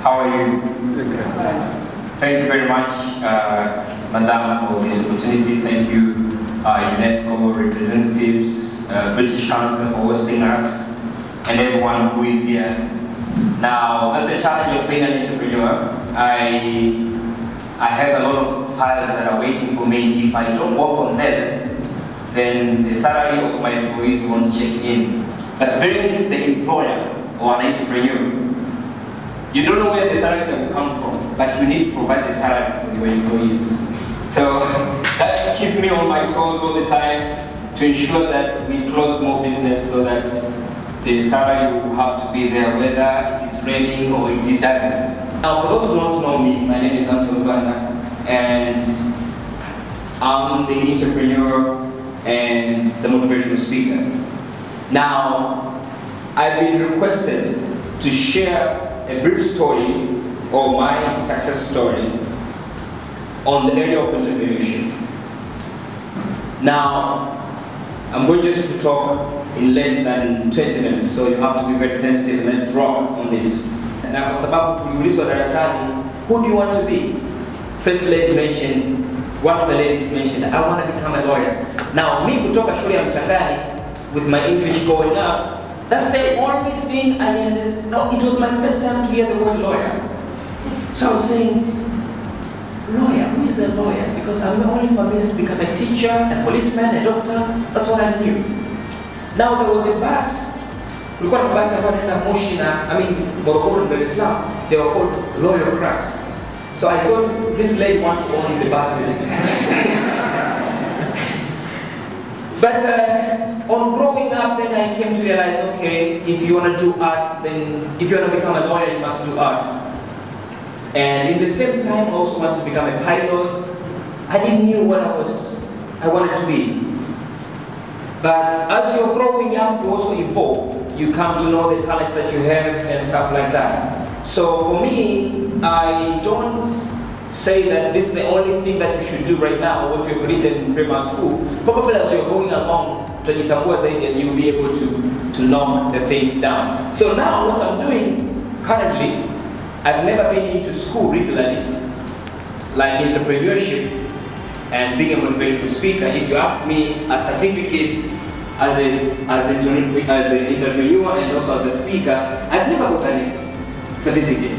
How are you? Thank you very much, Madame, for this opportunity. Thank you, UNESCO representatives, British Council for hosting us, and everyone who is here. Now, that's the challenge of being an entrepreneur. I have a lot of files that are waiting for me. If I don't work on them, then the salary of my employees won't check in. But being the employer or an entrepreneur, you don't know where the salary will come from, but you need to provide the salary for your employees. So that keeps me on my toes all the time to ensure that we close more business so that the salary will have to be there, whether it is raining or it doesn't. Now, for those who don't know me, my name is Anthony Luvanda, and I'm the entrepreneur and the motivational speaker. Now, I've been requested to share a brief story or my success story on the area of entrepreneurship. Now, I'm going just to talk in less than 20 minutes, so you have to be very tentative and let's rock on this. Na kwa sababu tuliulizwa darasani, who do you want to be? First lady mentioned, one of the ladies mentioned, I want to become a lawyer. Now, me kutoka shule ya Mchangani, with my English going up, that's the only thing I understood. No, it was my first time to hear the word lawyer. So I was saying, lawyer, who is a lawyer? Because I'm only familiar to become a teacher, a policeman, a doctor, that's what I knew. Now there was a bus. Kulikuwa na basi ambayo inaenda Moshi na Morogoro and Dar es Salaam. They were called Royal Class. So I thought this lady wanted to own the buses. But on growing up, then I came to realize, okay, if you want to do arts, then if you want to become a lawyer, you must do arts. And in the same time, I also wanted to become a pilot. I didn't know what I wanted to be. But as you're growing up, you also evolve. You come to know the talents that you have and stuff like that. So for me, I don't say that this is the only thing that you should do right now, what you've written in primary school. Probably as you're going along, you'll be able to knock the things down. So now what I'm doing currently, I've never been into school regularly, like entrepreneurship and being a motivational speaker. If you ask me a certificate, as an interviewer and also as a speaker, I've never got any certificate.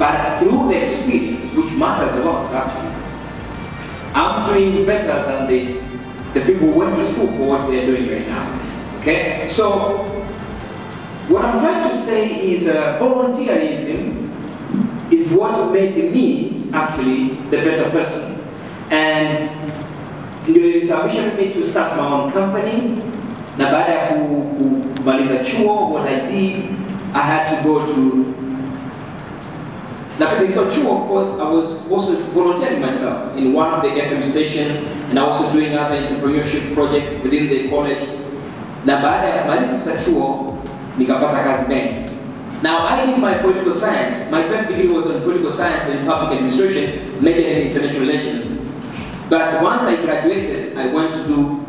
But through the experience, which matters a lot actually, I'm doing better than the people who went to school for what they're doing right now. Okay? So, what I'm trying to say is volunteerism is what made me actually the better person. And it's ambition me to start my own company. Na baada ya kumaliza chuo, what I did, I had to go to... of course, I was also volunteering myself in one of the FM stations, and also doing other entrepreneurship projects within the college. Na baada ya kumaliza chuo, nikapata kazi bengi. Now, I did my political science. My first degree was on political science and public administration, majoring in international relations. But once I graduated, I went to do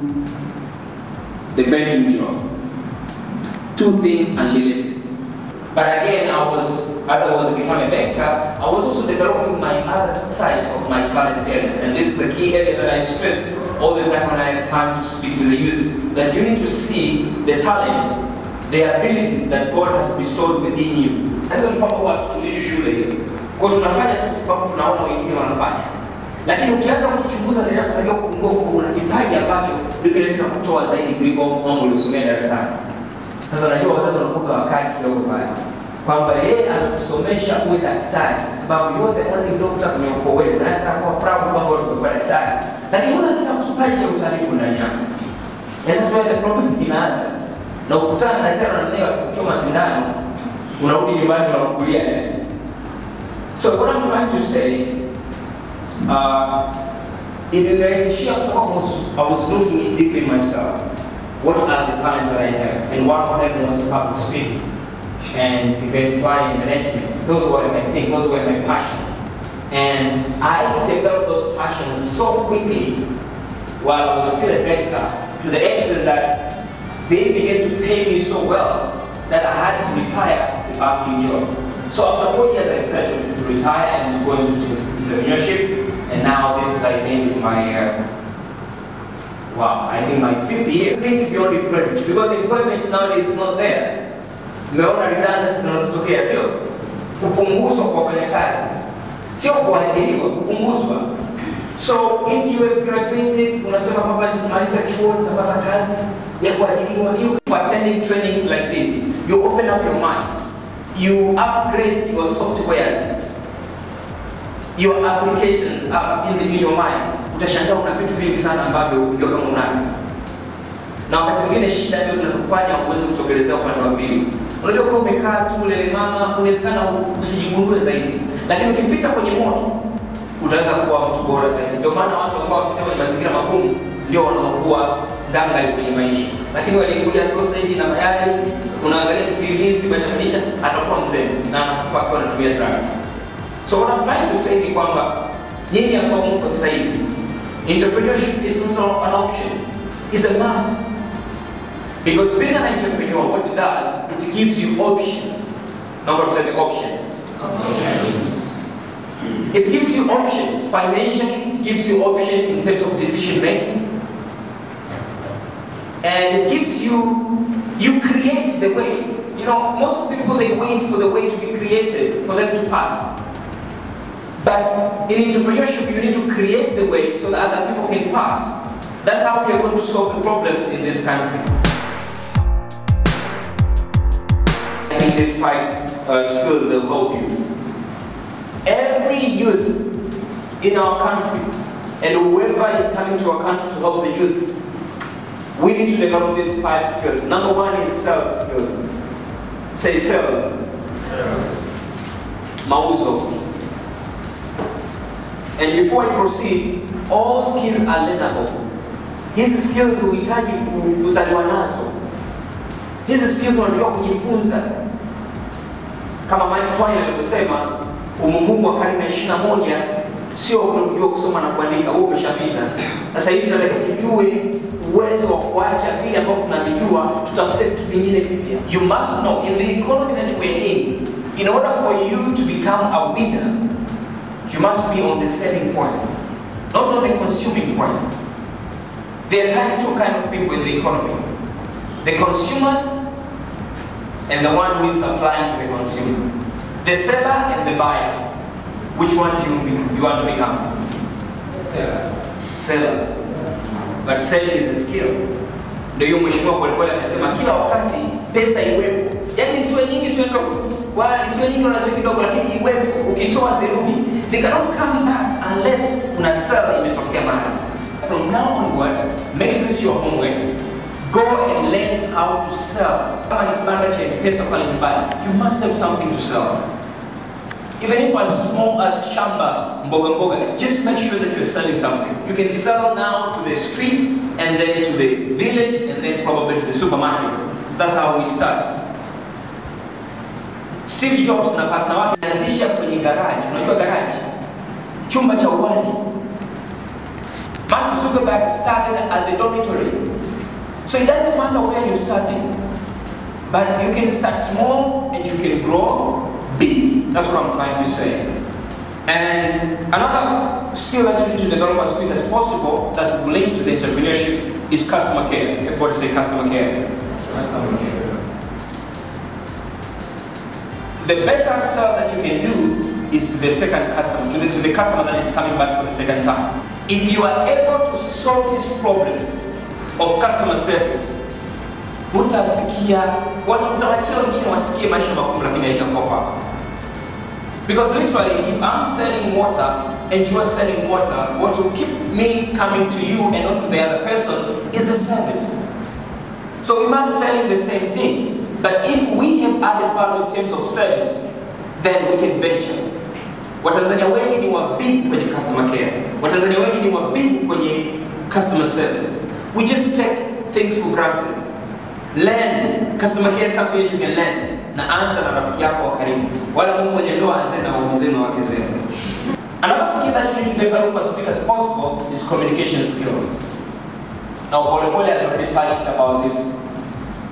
the banking job. Two things unrelated. But again, as I was becoming a banker, I was also developing my other sides of my talent areas. And this is the key area that I stress all the time when I have time to speak with the youth, that you need to see the talents, the abilities that God has bestowed within you. Hizo ni mambo watu tulishi shule hiyo. Kwa tunafanya tu kwa sababu tunaona wengine wanafanya. Lakini ukianza kuchunguza ndio unajua kumbe una kipaji ambacho ndio kutoa zaidi kuliko mambo uliosomea darasani. Sasa najua wazazi wanakupa wakati kidogo pale. Kwamba yeye anakusomesha uwe daktari sababu yote only doctor kwenye uko wewe na hata kwa proud kwamba unakuwa daktari. Lakini una kipaji cha utalifu ndani yako. Sasa swali la problem inaanza. Na ukutana na daktari analewa kuchoma sindano unarudi nyumbani unakulia. So what I'm trying to say, I was looking deeply myself. What are the talents that I have? And one of them was public speaking and event planning management. Those were my things, those were my passion. And I developed those passions so quickly while I was still a banker, to the extent that they began to pay me so well that I had to retire without a job. So after 4 years I said, retired and was going to entrepreneurship, and now this is, I think, is my wow, I think my fifth year. Think beyond employment, because employment now is not there. Meona redundancies zinazotokea sio kupunguzwa kwa wafanyakazi, sio kuajiriwa, kupunguzwa. So if you have graduated, unasema kwamba nitamaliza chuo nitapata kazi ya kuajiriwa. You attending trainings like this, you open up your mind, you upgrade your softwares, your applications are in your mind. Utashangaa una vitu vingi sana ambavyo ndio kama unavyo. Na wakati mwingine shida hizo zinazofanya uweze kutokelezea upande wa pili. Unajua kwa umekaa tu lele mama, unawezekana usijigundue zaidi. Lakini ukipita kwenye moto, utaweza kuwa mtu bora zaidi. Ndio maana watu ambao wapita kwenye mazingira magumu ndio wanaokuwa danga kwenye maisha. Lakini walikulia sausage na mayai, unaangalia TV ukibashanisha atakuwa mzee na anakufa kwa anatumia drugs. So what I'm trying to say ni kwamba nyinyi ambao mko sasa hivi, entrepreneurship is not an option, it's a must. Because being an entrepreneur, what it does, it gives you options. Number 7, options. Options. It gives you options financially, it gives you options in terms of decision making. And it gives you, you create the way. You know, most people, they wait for the way to be created, for them to pass. But in entrepreneurship, you need to create the way so that other people can pass. That's how we are going to solve the problems in this country. I think these 5 skills will help you. Every youth in our country, and whoever is coming to our country to help the youth, we need to develop these 5 skills. Number 1 is sales skills. Say sales. Sales. Mauzo. And before I proceed, all skills are learnable. Hizi skills huhitaji kuzaliwa nazo. Hizi skills unatakiwa kujifunza. Kama Mike Twain alivyosema, umuhimu wa karne ya 21 sio kujua kusoma na kuandika, wewe umeshapita. Sasa hivi tunataka tujue uwezo wa kuacha vile ambavyo tunavijua, tutafute vitu vingine vipya. You must know in the economy that we are in order for you to become a winner, you must be on the selling point, not on the consuming point. There are 2 kinds of people in the economy. The consumers and the one who is supplying to the consumer. The seller and the buyer. Which one do you want to become? Seller. Seller. But selling is a skill. Ndio mheshimiwa kwa kweli anasema kila wakati pesa iwepo. Yaani isiwe nyingi isiwe ndogo. Wala isiwe nyingi wala isiwe kidogo, lakini iwepo. Ukitoa zirudi. They cannot come back unless una sell imetokea mahali. From now onwards, make this your homework. Go and learn how to sell. You must have something to sell. Even if as small as shamba, mboga mboga, just make sure that you're selling something. You can sell now to the street, and then to the village, and then probably to the supermarkets. That's how we start. Steve Jobs na partner wake anzisha kwenye garage. Unajua garage? Chumba cha uwani. Mark Zuckerberg started at the dormitory. So it doesn't matter where you're starting. But you can start small and you can grow big. That's what I'm trying to say. And another skill that you need to develop as quick as possible that will link to the entrepreneurship is customer care. Everybody say customer care. Customer care. The better sell that you can do is to the second customer, to the customer that is coming back for the second time. If you are able to solve this problem of customer service, utasikia watu utawachia wengine wasikie maisha magumu lakini haitakuwa kwako. Because literally, if I'm selling water and you are selling water, what will keep me coming to you and not to the other person is the service. So we might be selling the same thing. But if we have added value in terms of service, then we can venture. Watanzania wengi ni wavivu kwenye customer care. Watanzania wengi ni wavivu kwenye customer service. We just take things for granted. Learn. Customer care is something you can learn. Na anza na rafiki yako wa karibu. Wala Mungu mwenye ndoa anze na waume zenu wake zenu. Another skill that you need to develop as quick as possible is communication skills. Now, Pole Pole has already touched about this.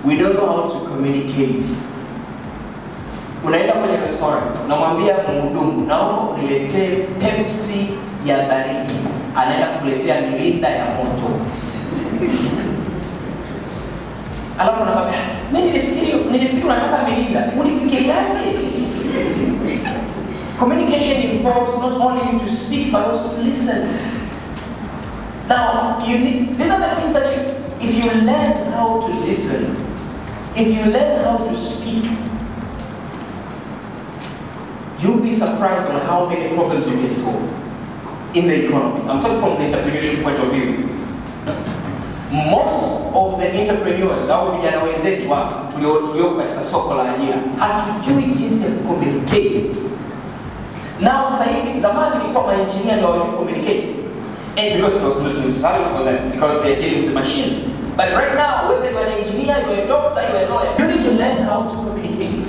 We don't know how to communicate. unaenda kwenye restaurant, unamwambia mhudumu, naomba uniletee Pepsi ya baridi. Anaenda kukuletea mirinda ya moto. Alafu unamwambia, mimi nilifikiri unataka mirinda. Ulifikiriaje? Communication involves not only you to speak but also to listen. Now, you need, these are the things that you, if you learn how to listen, if you learn how to speak, you'll be surprised on how many problems you can solve in the economy. I'm talking from the entrepreneurship point of view. Most of the entrepreneurs, au vijana wenzetu tulioko katika soko la ajira, hatujui jinsi ya communicate. Now, sasa hivi zamani ilikuwa maengineer ndio walio communicate. And because it was not necessary for them, because they are dealing with the machines. But right now, whether you're an engineer, you're a doctor, you're a lawyer, you need to learn how to communicate.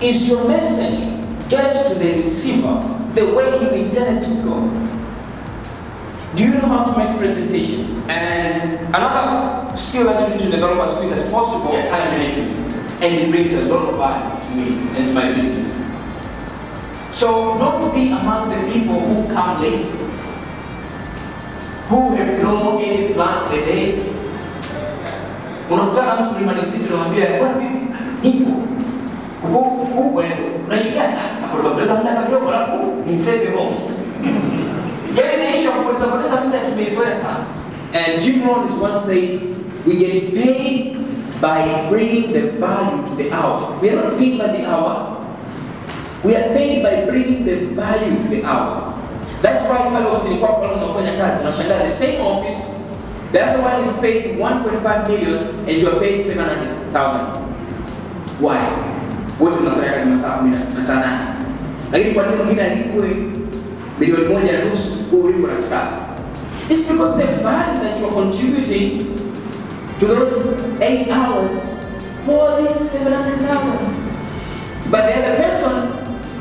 Is your message gets to the receiver the way you intended to go? Do you know how to make presentations? And another skill that you need to develop as quick as possible is time management. And it brings a lot of value to me and to my business. So don't be among the people who come late, who have no any plan for the day. Unakutana mtu kulimaliziti na mwambia, nipo, ukwendo, unaishia, nakutapoteza muda kidogo alafu niseme mo. Yaani ni issue kutapoteza muda tumeizoea sana. And Jim Rohn is once said, we get paid by bringing the value to the hour. We are not paid by the hour. We are paid by bringing the value to the hour. That's why the same office, the other one is paid 1.5 million and you are paid 700,000. Why? What do you want to do with that? It's because the value that you are contributing to those 8 hours more than 700,000. But the other person,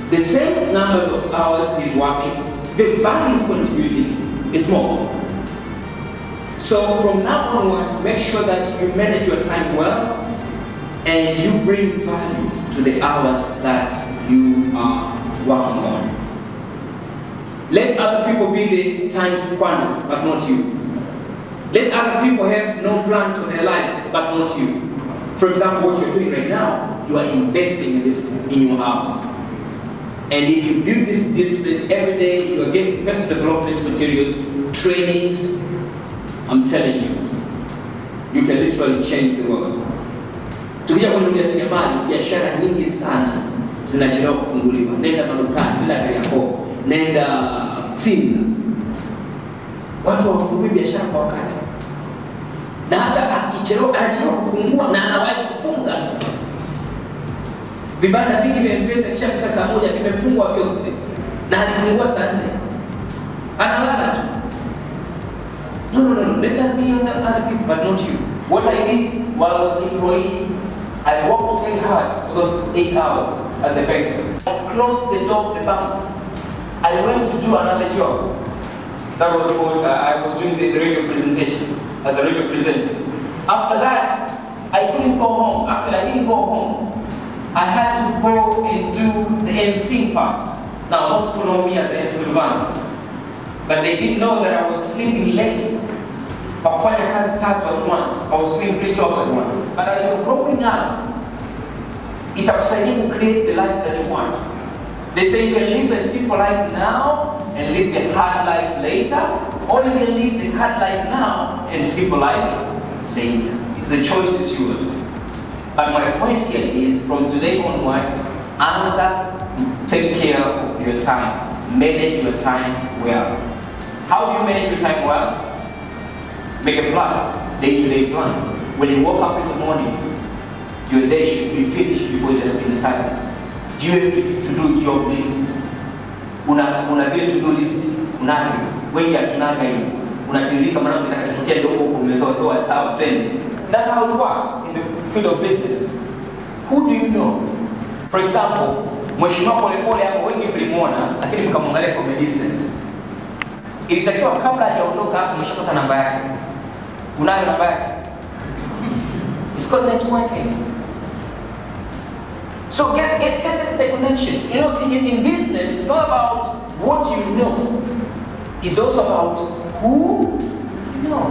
the same numbers of hours is working, the value is contributing is more. So from now onwards, make sure that you manage your time well and you bring value to the hours that you are working on. Let other people be the time squanders, but not you. Let other people have no plan for their lives, but not you. For example, what you're doing right now, you are investing in this in your hours. And if you build this discipline every day, you are getting personal development materials, trainings. I'm telling you, you can literally change the world. Tukija kwenye ujasiriamali, biashara nyingi sana zinachelewa kufunguliwa. Nenda madukani, nenda Kariakoo, nenda Sinza. Watu hawafungui biashara kwa wakati. Na hata akichelewa, anachelewa kufungua na anawahi kufunga. Vibanda vingi vya M-Pesa kishafika saa moja vimefungwa vyote na alifungua saa 4. Analala tu. No, let me on other people, but not you. What I did while I was employee, I worked very hard for those 8 hours as a banker. I closed the door of the bank. I went to do another job. That was what I was doing the radio presentation, as a radio presenter. After that, I couldn't go home. Actually, I didn't go home. I had to go and do the MC part. Now, most people know me as MC Luvanda, but they didn't know that I was sleeping late. But find a class starts at once. I was doing 3 jobs at once. But as you're growing up, it upside you create the life that you want. They say you can live a simple life now and live the hard life later, or you can live the hard life now and simple life later. It's the choice is yours. But my point here is, from today onwards, take care of your time. Manage your time well. How do you manage your time well? Make a plan, day-to-day plan. When you wake up in the morning, your day should be finished before it has been started. Do you have to do job list? Una vile to-do list, unavyo. Wengi hatunaga hiyo. Unatirika maana kitakachotokea ndio huko umezoea sawa tena. That's how it works in the field of business. Who do you know? For example, Mheshimiwa Polepole hapo wengi mlimuona, lakini mkamwangalia from a distance. Ilitakiwa kabla hajaondoka hapo umeshapata namba yake. Unayo namba yake. It's called networking. So get the connections. You know, in business, it's not about what you know. It's also about who you know.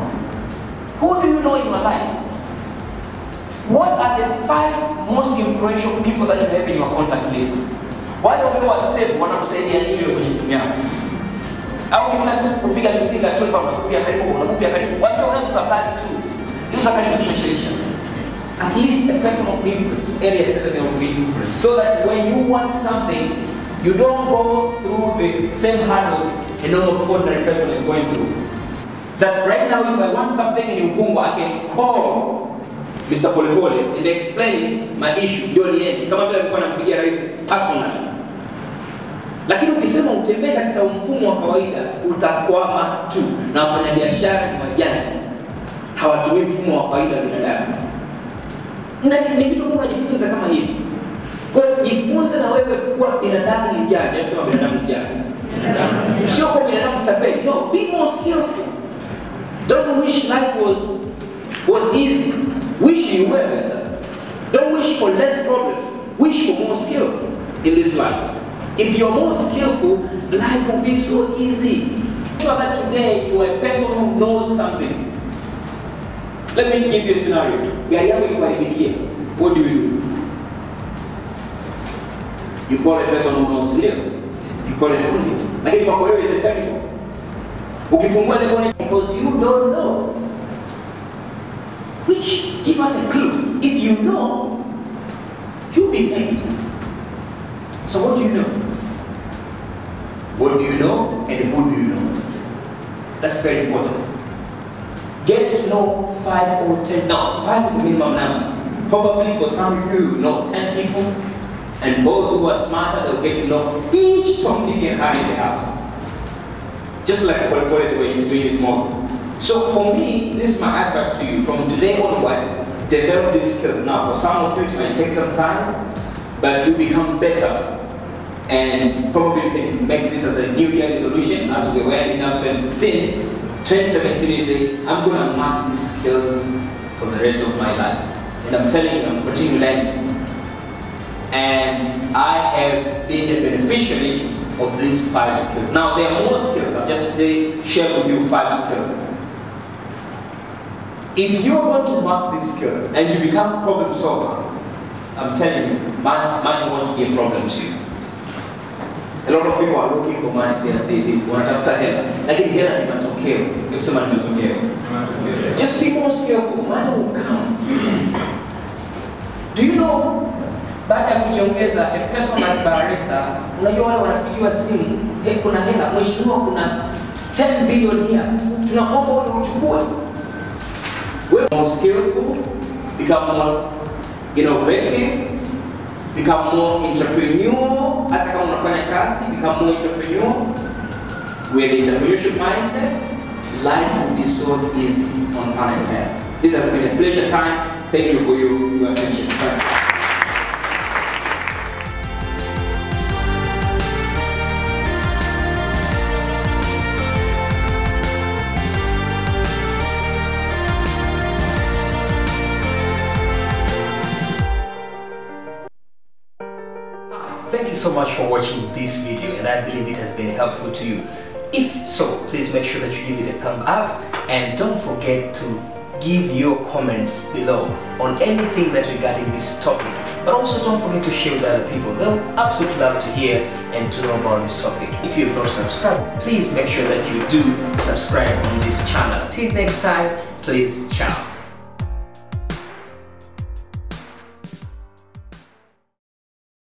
Who do you know in your life? What are the 5 most influential people that you have in your contact list? Wale waliowasave wanakusaidia nini kwenye simu yako? Au kama unasema kupiga misinga tu kwa kupiga karibu, unakupiga karibu. Watu wanaosupply tu. Hizo karibu zimeshaisha. At least a person of influence, areas of influence, so that when you want something, you don't go through the same hurdles a normal ordinary person is going through. That right now, if I want something in Ubungo, I can call Mr. Polepole and explain my issue. Kama vile alikuwa anampigia rais personally. Lakini ukisema utembee katika mfumo wa kawaida, utakwama tu. Na wafanyabiashara ni wajanja. Hawatumii mfumo wa kawaida binadamu. Na ni kitu unajifunza kama hivi. Kwa jifunze na wewe kuwa binadamu mjanja, sema binadamu mjanja. Sio kwa binadamu tapeli. No, be more skillful. Don't wish life was easy. Wish you were better. Don't wish for less problems. Wish for more skills in this life. If you're more skillful, life will be so easy. Make sure that today you are a person who knows something. Let me give you a scenario. What do? You call a person who knows here. You call a fool. Like if Makoyo is a terrible. Because you don't know. Which give us a clue. If you know, you'll be paid. So what do you know? What do you know and who do you know? That's very important. Get to know 5 or 10. Now, 5 is the minimum now. Probably for some of you, know 10 people. And those who are smarter, they'll get to know each Tom, Dick, and Harry in the house. Just like Paul the way he's doing this morning. So for me, this is my advice to you. From today onward, develop these skills. Now, for some of you, it might take some time, but you become better. And probably you can make this as a New Year resolution as we were ending up 2016. 2017, you say, I'm going to master these skills for the rest of my life. And I'm telling you, I'm continuing learning. And I have been a beneficiary of these 5 skills. Now, there are more skills. I'll just share with you 5 skills. If you're going to master these skills and you become a problem solver, I'm telling you, money won't be a problem to you. A lot of people are looking for money, they want after hell. Like in hell, they want to kill. If someone wants to kill. Just be more skillful, money will come. Do you know, baada ya kujiongeza, a person like Barisa, unajua wale wanapigiwa simu, kuna hela, mheshimiwa kuna 10 billion here. Tunaomba wewe uchukue. We're more skillful, become more innovative, become more entrepreneurial, hata kama unafanya kazi, become more entrepreneurial. With the entrepreneurship mindset, life will be so easy on planet Earth. This has been a pleasure time. Thank you for your attention. Thanks. Thank you so much for watching this video, and I believe it has been helpful to you. If so, please make sure that you give it a thumb up, and don't forget to give your comments below on anything that regarding this topic. But also don't forget to share with other people. They'll absolutely love to hear and to know about this topic. If you've not subscribed, please make sure that you do subscribe on this channel. Till next time, please ciao.